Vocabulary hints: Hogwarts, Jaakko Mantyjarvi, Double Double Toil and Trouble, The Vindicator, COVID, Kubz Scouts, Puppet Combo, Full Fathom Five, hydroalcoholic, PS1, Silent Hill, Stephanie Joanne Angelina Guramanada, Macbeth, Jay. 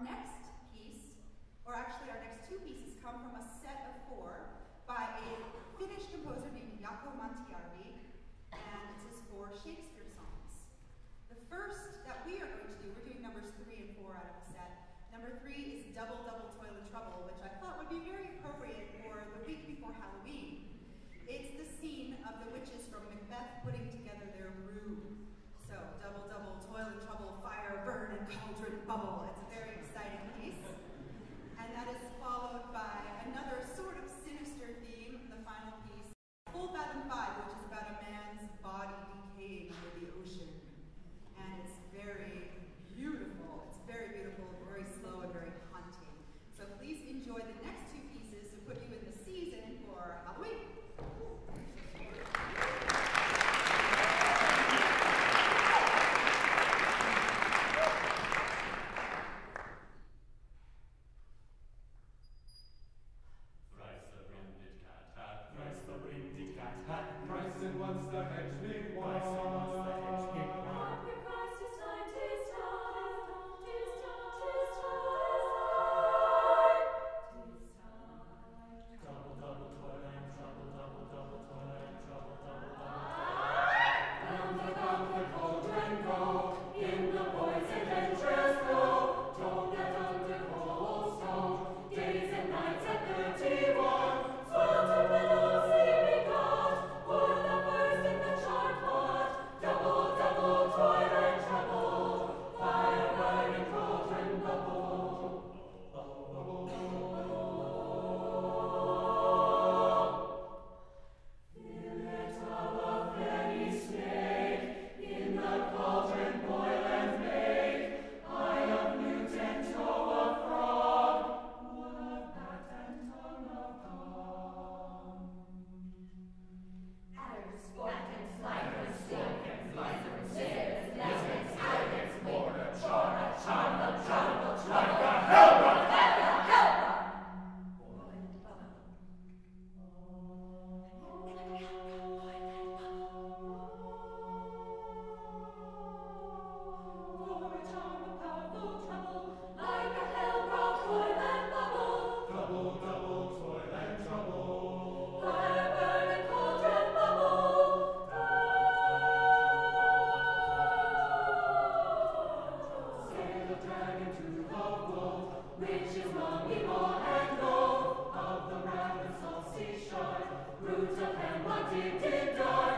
Our next piece, or actually our next two pieces, come from a set of four by a Finnish composer named Jaakko Mantyjarvi, and this is for Shakespeare songs. The first that we are going to do, we're doing numbers 3 and 4 out of the set. Number 3 is Double, Double, Toil and Trouble, which I thought would be very appropriate for the week before Halloween. It's the scene of the witches from Macbeth putting together their brew. So, double, double, toil and trouble, fire, burn, and cauldron, bubble. It's a very exciting piece. And that is followed by another sort of sinister theme, the final piece, Full Fathom 5, which is about a man's body decaying with the ocean. And it's very beautiful. It's very beautiful, very slow, and very haunting. So please enjoy the next two pieces to put you in the season for Halloween. Thrice the brinded cat hat, thrice and once the hedgehog was, thrice and once the hedgehog was. Roots of hemlock did die.